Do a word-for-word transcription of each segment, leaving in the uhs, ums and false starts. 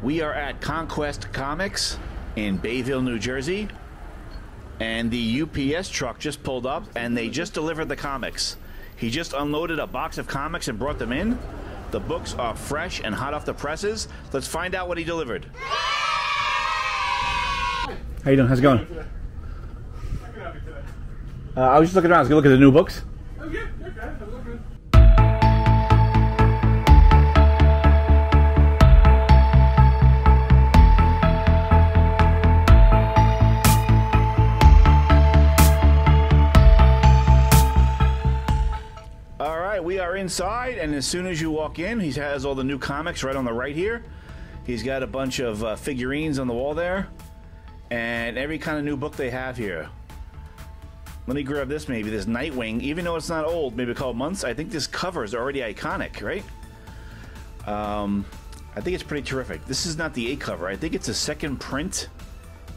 We are at Conquest Comics in Bayville, New Jersey, and the U P S truck just pulled up and they just delivered the comics. He just unloaded a box of comics and brought them in. The books are fresh and hot off the presses. Let's find out what he delivered. How you doing? How's it going? Uh, I was just looking around. I was going to look at the new books. Okay, okay. I'm looking. All right, we are inside, and as soon as you walk in, he has all the new comics right on the right here. He's got a bunch of uh, figurines on the wall there, and every kind of new book they have here. Let me grab this maybe, this Nightwing, even though it's not old, maybe a couple months. I think this cover is already iconic, right? Um, I think it's pretty terrific. This is not the A cover. I think it's the second print,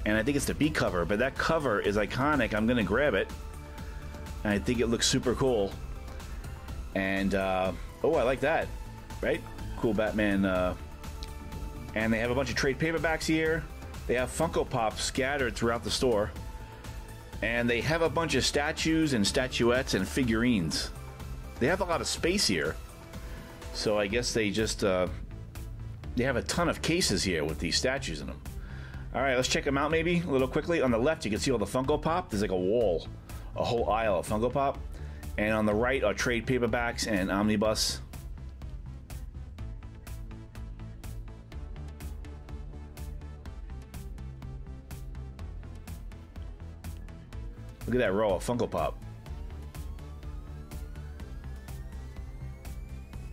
and I think it's the B cover, but that cover is iconic. I'm going to grab it, and I think it looks super cool. And, uh, oh, I like that, right? Cool Batman. Uh, and they have a bunch of trade paperbacks here. They have Funko Pop scattered throughout the store. And they have a bunch of statues and statuettes and figurines. They have a lot of space here. So I guess they just, uh, they have a ton of cases here with these statues in them. All right, let's check them out maybe a little quickly. On the left, you can see all the Funko Pop. There's like a wall, a whole aisle of Funko Pop. And on the right are trade paperbacks and omnibus. Look at that row of Funko Pop.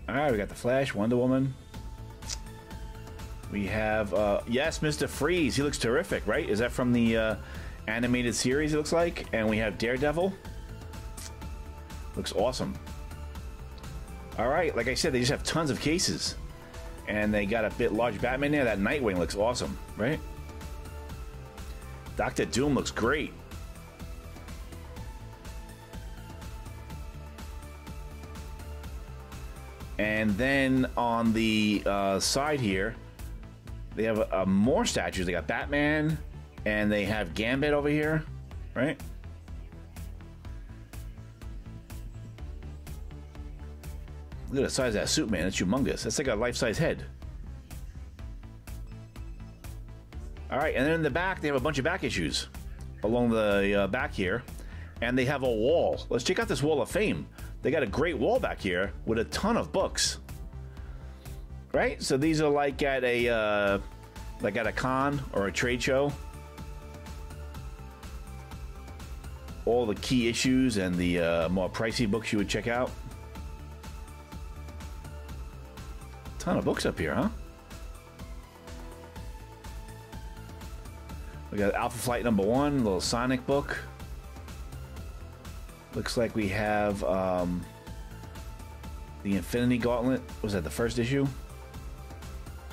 All right, we got the Flash, Wonder Woman. We have, uh, yes, Mister Freeze. He looks terrific, right? Is that from the uh, animated series, it looks like? And we have Daredevil. Looks awesome. All right, like I said, they just have tons of cases. And they got a bit large Batman there. That Nightwing looks awesome, right? Doctor Doom looks great. And then on the uh, side here, they have uh, more statues. They got Batman, and they have Gambit over here, right? Look at the size of that suit, man. It's humongous. That's like a life-size head. All right, and then in the back, they have a bunch of back issues along the uh, back here. And they have a wall. Let's check out this wall of fame. They got a great wall back here with a ton of books. Right? So these are like at a, uh, like at a con or a trade show. All the key issues and the uh, more pricey books you would check out. Ton of books up here, huh? We got Alpha Flight number one, little Sonic book. Looks like we have um, The Infinity Gauntlet. Was that the first issue?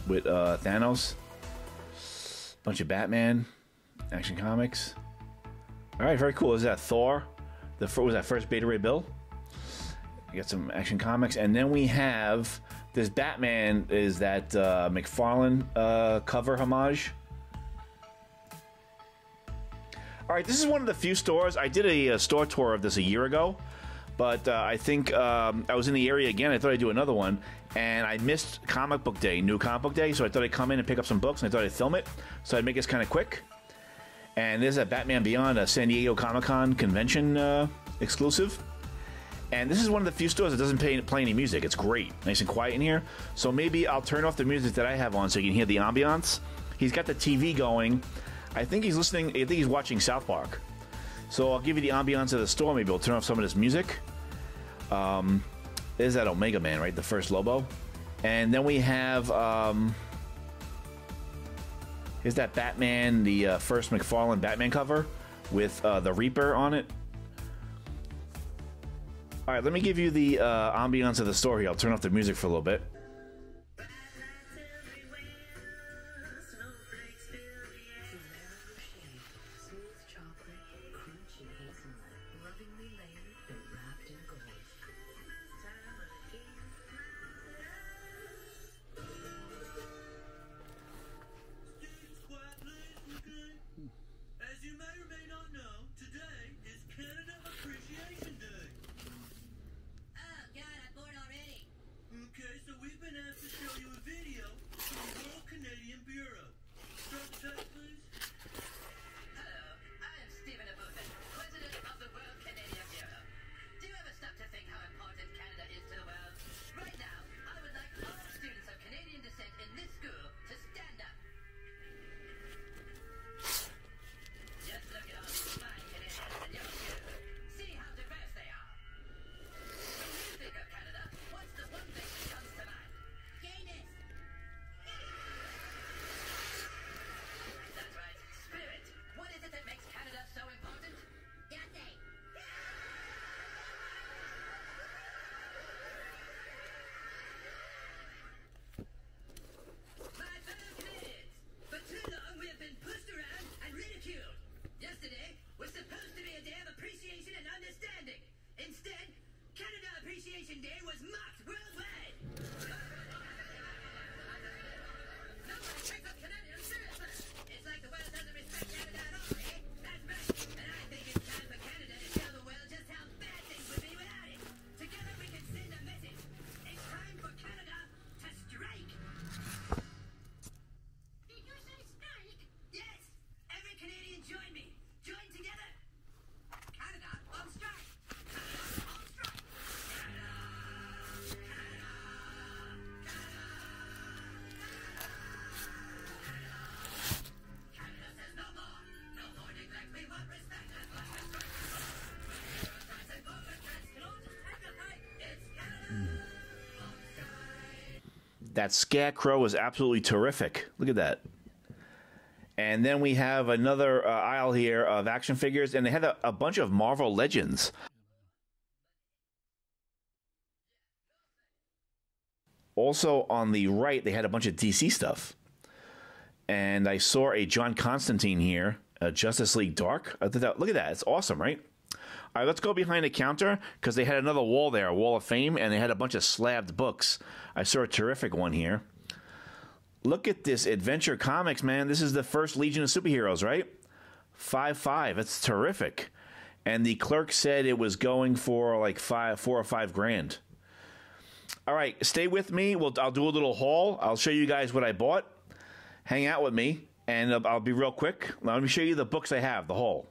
With uh, Thanos. Bunch of Batman. Action Comics. All right, very cool. Is that Thor? The was that first Beta Ray Bill? We got some Action Comics. And then we have... This Batman is that uh, McFarlane uh, cover homage. All right, this is one of the few stores. I did a, a store tour of this a year ago, but uh, I think um, I was in the area again. I thought I'd do another one, and I missed comic book day, new comic book day, so I thought I'd come in and pick up some books, and I thought I'd film it, so I'd make this kind of quick. And this is a Batman Beyond, a San Diego Comic-Con convention uh, exclusive. And this is one of the few stores that doesn't pay, play any music. It's great. Nice and quiet in here. So maybe I'll turn off the music that I have on so you can hear the ambiance. He's got the T V going. I think he's listening. I think he's watching South Park. So I'll give you the ambiance of the store. Maybe I'll turn off some of this music. Um, there's that Omega Man, right? The first Lobo. And then we have... Um, is that Batman, the uh, first McFarlane Batman cover with uh, The Reaper on it. All right, let me give you the uh, ambiance of the store here. I'll turn off the music for a little bit. that Scarecrow is absolutely terrific. Look at that. And then we have another uh, aisle here of action figures, and they had a, a bunch of Marvel Legends. Also on the right, they had a bunch of D C stuff. And I saw a John Constantine here, a Justice League Dark. I that, look at that. It's awesome, right? All right, let's go behind the counter because they had another wall there, a Wall of Fame, and they had a bunch of slabbed books. I saw a terrific one here. Look at this Adventure Comics, man. This is the first Legion of Superheroes, right? five five. That's terrific. And the clerk said it was going for like five, four or five grand. All right, stay with me. We'll, I'll do a little haul. I'll show you guys what I bought. Hang out with me, and I'll be real quick. Let me show you the books I have, the haul.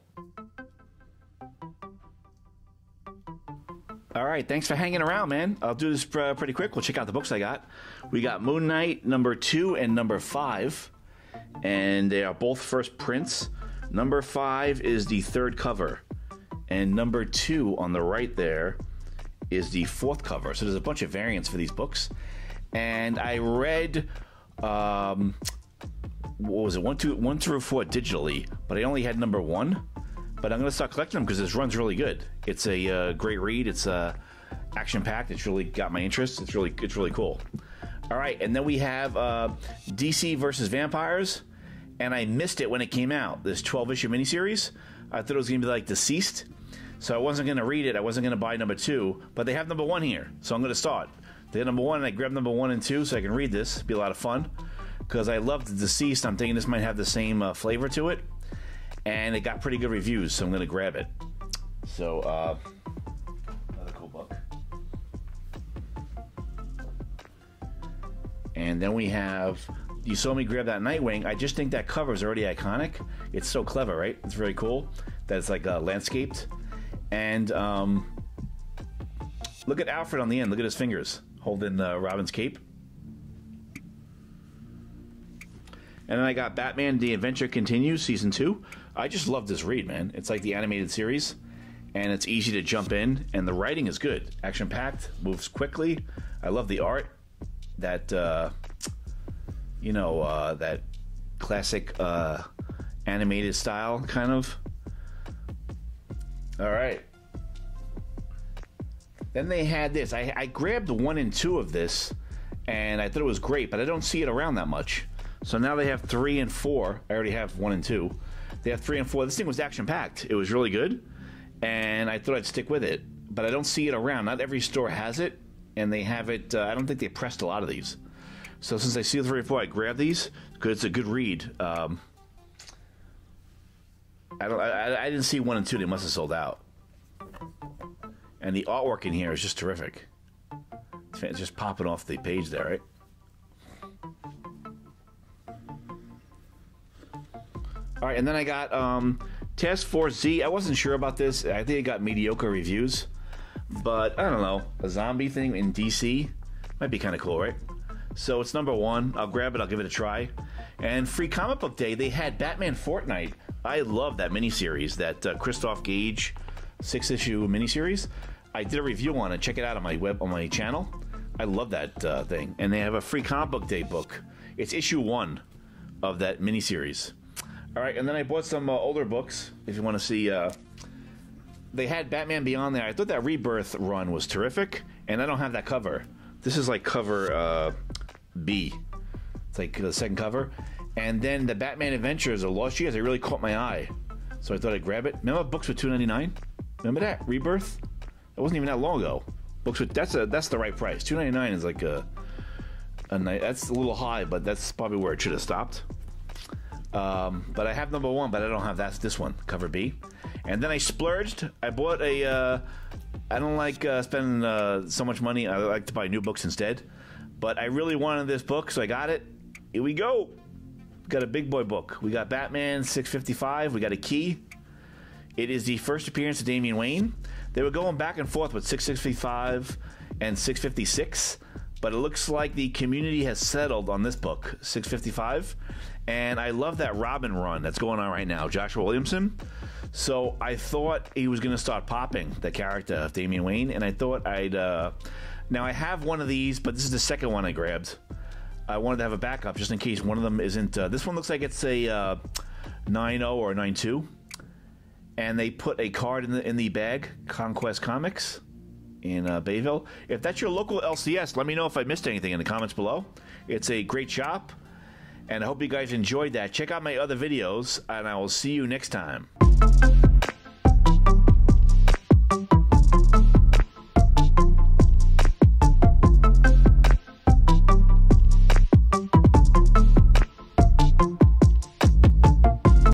All right, thanks for hanging around, man. I'll do this uh, pretty quick. We'll check out the books I got. We got Moon Knight number two and number five, and they are both first prints. Number five is the third cover, and number two on the right there is the fourth cover. So there's a bunch of variants for these books. And I read, um, what was it, one, two, one through four digitally, but I only had number one. But I'm going to start collecting them because this run's really good. It's a uh, great read. It's uh, action-packed. It's really got my interest. It's really, it's really cool. All right, and then we have uh, D C versus Vampires, and I missed it when it came out, this twelve issue miniseries. I thought it was going to be like Deceased. So I wasn't going to read it. I wasn't going to buy number two, but they have number one here. So I'm going to start. They have number one, and I grabbed number one and two so I can read this. It'll be a lot of fun because I love The Deceased. I'm thinking this might have the same uh, flavor to it, and it got pretty good reviews, so I'm going to grab it. So, uh, another cool book. And then we have, you saw me grab that Nightwing. I just think that cover is already iconic. It's so clever, right? It's really cool that it's like uh, landscaped. And um, look at Alfred on the end. Look at his fingers holding uh, Robin's cape. And then I got Batman, The Adventure Continues, Season two. I just love this read, man. It's like the animated series, and it's easy to jump in, and the writing is good. Action-packed, moves quickly. I love the art. That, uh, you know, uh, that classic uh, animated style, kind of. All right. Then they had this. I, I grabbed one and two of this, and I thought it was great, but I don't see it around that much. So now they have three and four. I already have one and two. They have three and four. This thing was action-packed. It was really good, and I thought I'd stick with it, but I don't see it around. Not every store has it, and they have it. Uh, I don't think they pressed a lot of these. So since I see the three and four, I grab these because it's a good read. Um, I, don't, I, I didn't see one and two. They must have sold out. And the artwork in here is just terrific. It's just popping off the page there, right? All right, and then I got um, Task Force Z. I wasn't sure about this. I think it got mediocre reviews. But, I don't know, a zombie thing in D C might be kind of cool, right? So it's number one. I'll grab it. I'll give it a try. And Free Comic Book Day, they had Batman Fortnite. I love that miniseries, that uh, Christoph Gage six issue miniseries. I did a review on it. Check it out on my web on my channel. I love that uh, thing. And they have a Free Comic Book Day book. It's issue one of that miniseries. All right, and then I bought some uh, older books, if you want to see. Uh, they had Batman Beyond there. I thought that Rebirth run was terrific, and I don't have that cover. This is like cover uh, B. It's like the second cover. And then the Batman Adventures of Lost Years, they really caught my eye. So I thought I'd grab it. Remember books for two ninety-nine? Remember that? Rebirth? It wasn't even that long ago. Books with that's a that's the right price. two ninety-nine is like a a nice, that's a little high, but that's probably where it should have stopped. Um, but I have number one, but I don't have that's this one, cover B. And then I splurged. I bought a uh, I don't like uh, spending uh, so much money. I like to buy new books instead. But I really wanted this book, so I got it. Here we go. Got a big boy book. We got Batman six fifty-five. We got a key. It is the first appearance of Damian Wayne. They were going back and forth with six sixty-five and six fifty-six, but it looks like the community has settled on this book, six fifty-five. And I love that Robin run that's going on right now, Joshua Williamson. So I thought he was going to start popping, the character of Damian Wayne, and I thought I'd... Uh... Now, I have one of these, but this is the second one I grabbed. I wanted to have a backup just in case one of them isn't. Uh, this one looks like it's a uh, nine oh or nine two, and they put a card in the in the bag. Conquest Comics in uh, Bayville. If that's your local L C S, let me know if I missed anything in the comments below. It's a great shop, and I hope you guys enjoyed that. Check out my other videos, and I will see you next time.